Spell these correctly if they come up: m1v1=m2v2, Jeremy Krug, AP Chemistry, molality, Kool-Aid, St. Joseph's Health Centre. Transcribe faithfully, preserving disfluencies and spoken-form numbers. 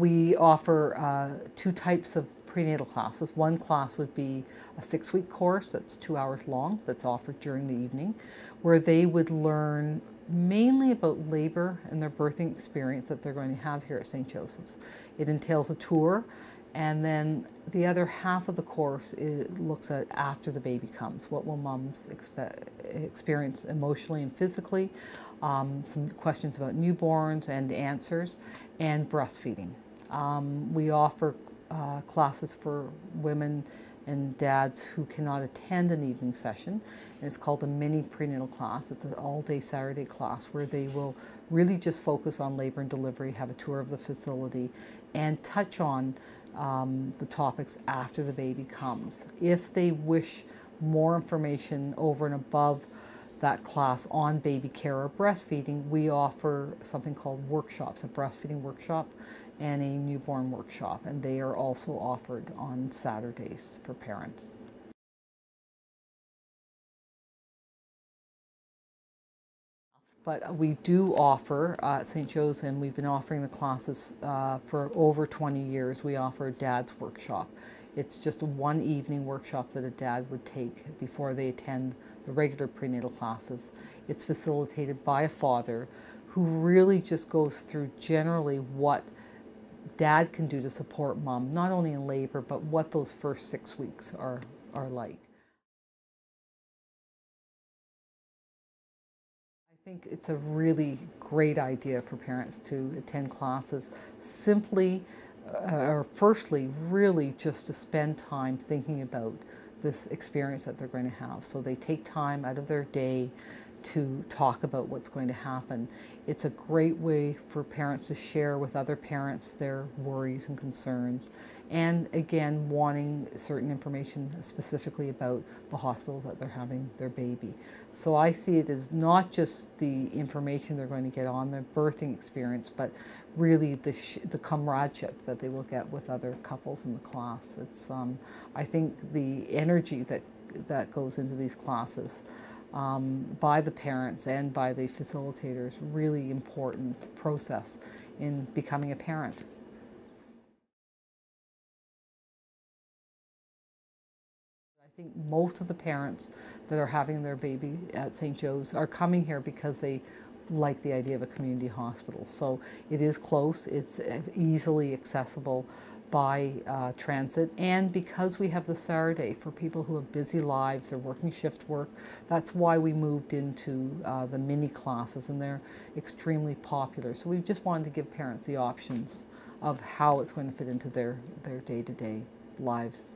We offer uh, two types of prenatal classes. One class would be a six-week course that's two hours long that's offered during the evening, where they would learn mainly about labor and their birthing experience that they're going to have here at Saint Joseph's. It entails a tour, and then the other half of the course is, looks at after the baby comes. What will moms expect, experience emotionally and physically, um, some questions about newborns and answers, and breastfeeding. Um, we offer uh, classes for women and dads who cannot attend an evening session. And it's called a mini prenatal class. It's an all-day Saturday class where they will really just focus on labor and delivery, have a tour of the facility, and touch on um, the topics after the baby comes. If they wish more information over and above that class on baby care or breastfeeding, we offer something called workshops, a breastfeeding workshop and a newborn workshop, and they are also offered on Saturdays for parents. But we do offer uh, at Saint Joe's, and we've been offering the classes uh, for over twenty years, we offer a dad's workshop. It's just a one evening workshop that a dad would take before they attend the regular prenatal classes. It's facilitated by a father who really just goes through generally what dad can do to support mom, not only in labor, but what those first six weeks are, are like. I think it's a really great idea for parents to attend classes simply, uh, or firstly, really just to spend time thinking about this experience that they're going to have. So they take time out of their day to talk about what's going to happen. It's a great way for parents to share with other parents their worries and concerns, and again wanting certain information specifically about the hospital that they're having their baby. So I see it as not just the information they're going to get on their birthing experience, but really the, sh the comradeship that they will get with other couples in the class. It's, um, I think the energy that, that goes into these classes Um, by the parents and by the facilitators, really important process in becoming a parent. I think most of the parents that are having their baby at Saint Joe's are coming here because they like the idea of a community hospital. So it is close, it's easily accessible by uh, transit, and because we have the Saturday for people who have busy lives or working shift work, that's why we moved into uh, the mini classes, and they're extremely popular. So we just wanted to give parents the options of how it's going to fit into their, their day-to-day lives.